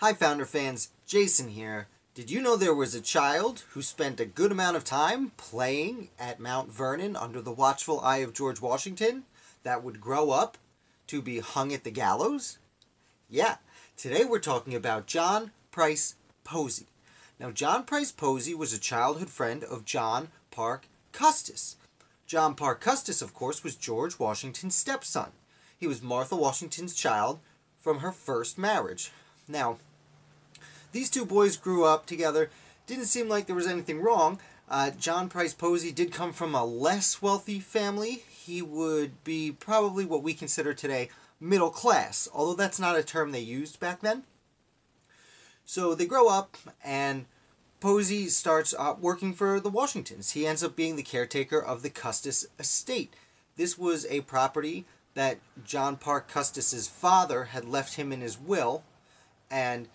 Hi Founder fans, Jason here. Did you know there was a child who spent a good amount of time playing at Mount Vernon under the watchful eye of George Washington that would grow up to be hung at the gallows? Yeah, today we're talking about John Price Posey. Now, John Price Posey was a childhood friend of John Parke Custis. John Parke Custis, of course, was George Washington's stepson. He was Martha Washington's child from her first marriage. Now, these two boys grew up together. Didn't seem like there was anything wrong. John Price Posey did come from a less wealthy family. He would be probably what we consider today middle class, although that's not a term they used back then. So they grow up, and Posey starts working for the Washingtons. He ends up being the caretaker of the Custis estate. This was a property that John Parke Custis's father had left him in his will, and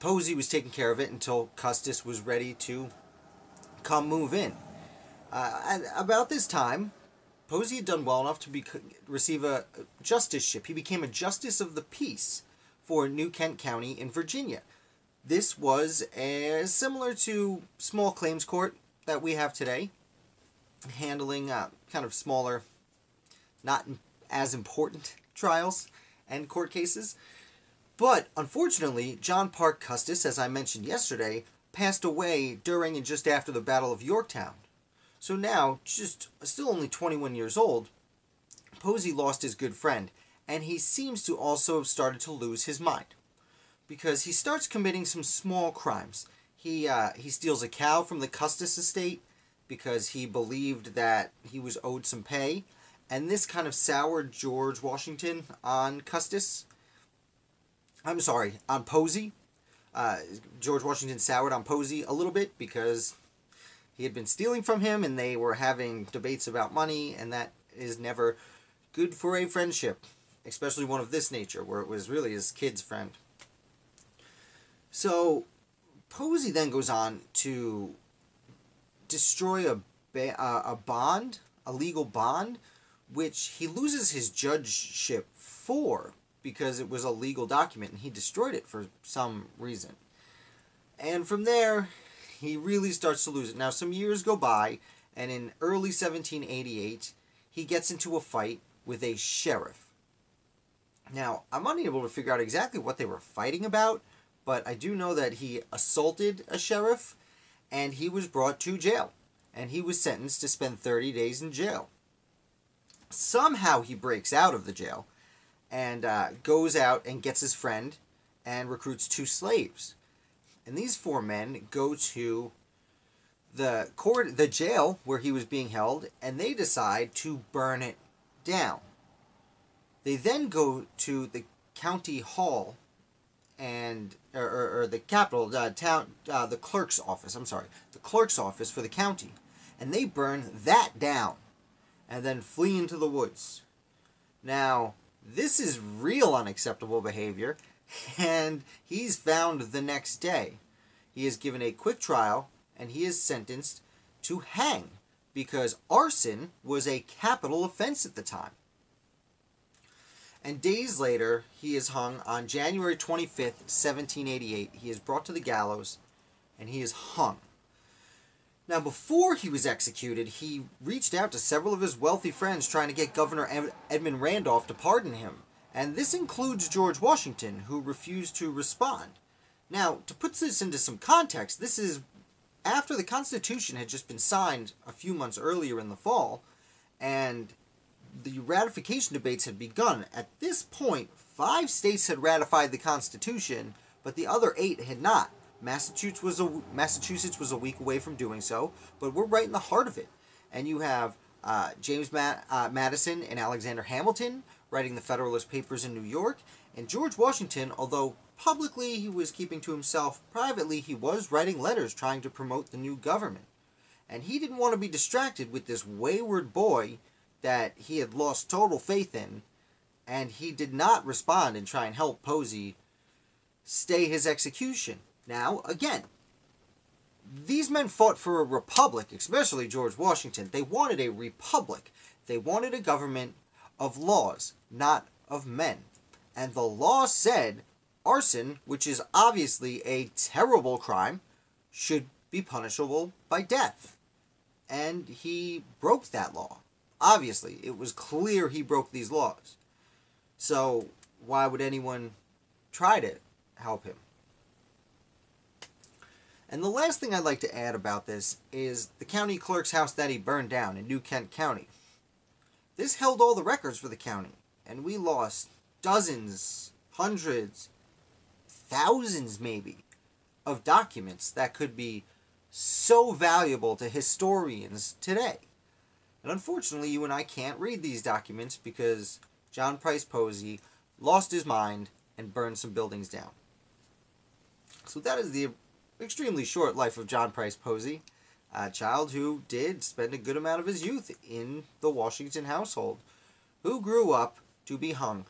Posey was taking care of it until Custis was ready to come move in. At about this time, Posey had done well enough to receive a justiceship. He became a justice of the peace for New Kent County in Virginia. This was similar to small claims court that we have today, handling kind of smaller, not as important trials and court cases. But unfortunately, John Parke Custis, as I mentioned yesterday, passed away during and just after the Battle of Yorktown. So now, just still only 21 years old, Posey lost his good friend, and he seems to also have started to lose his mind, because he starts committing some small crimes. He steals a cow from the Custis estate because he believed that he was owed some pay. And this kind of soured George Washington on Posey. George Washington soured on Posey a little bit because he had been stealing from him and they were having debates about money, and that is never good for a friendship, especially one of this nature where it was really his kid's friend. So Posey then goes on to destroy a legal bond, which he loses his judgeship for because it was a legal document and he destroyed it for some reason. And from there, he really starts to lose it. Now, some years go by, and in early 1788, he gets into a fight with a sheriff. Now, I'm unable to figure out exactly what they were fighting about, but I do know that he assaulted a sheriff, and he was brought to jail, and he was sentenced to spend 30 days in jail. Somehow he breaks out of the jail and goes out and gets his friend and recruits two slaves. And these four men go to the jail where he was being held, and they decide to burn it down. They then go to the county hall and the clerk's office. I'm sorry, the clerk's office for the county, and they burn that down, and then flee into the woods. Now, this is real unacceptable behavior, and he's found the next day. He is given a quick trial, and he is sentenced to hang because arson was a capital offense at the time. And days later, he is hung on January 25th, 1788. He is brought to the gallows, and he is hung. Now, before he was executed, he reached out to several of his wealthy friends trying to get Governor Edmund Randolph to pardon him. And this includes George Washington, who refused to respond. Now, to put this into some context, this is after the Constitution had just been signed a few months earlier in the fall, and the ratification debates had begun. At this point, 5 states had ratified the Constitution, but the other 8 had not. Massachusetts was a week away from doing so, but we're right in the heart of it. And you have James Madison and Alexander Hamilton writing the Federalist Papers in New York, and George Washington, although publicly he was keeping to himself, privately he was writing letters trying to promote the new government. And he didn't want to be distracted with this wayward boy that he had lost total faith in, and he did not respond and try and help Posey stay his execution. Now, again, these men fought for a republic, especially George Washington. They wanted a republic. They wanted a government of laws, not of men. And the law said Arson, which is obviously a terrible crime, should be punishable by death. And he broke that law. Obviously, it was clear he broke these laws. So why would anyone try to help him? And the last thing I'd like to add about this is the county clerk's house that he burned down in New Kent County. This held all the records for the county, and we lost dozens, hundreds, thousands maybe, of documents that could be so valuable to historians today. And unfortunately, you and I can't read these documents because John Price Posey lost his mind and burned some buildings down. So that is the extremely short life of John Price Posey, a child who did spend a good amount of his youth in the Washington household, who grew up to be hung.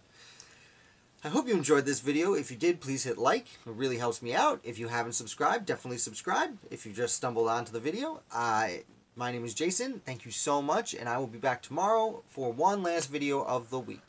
I hope you enjoyed this video. If you did, please hit like. It really helps me out. If you haven't subscribed, definitely subscribe. If you just stumbled onto the video, my name is Jason. Thank you so much, and I will be back tomorrow for one last video of the week.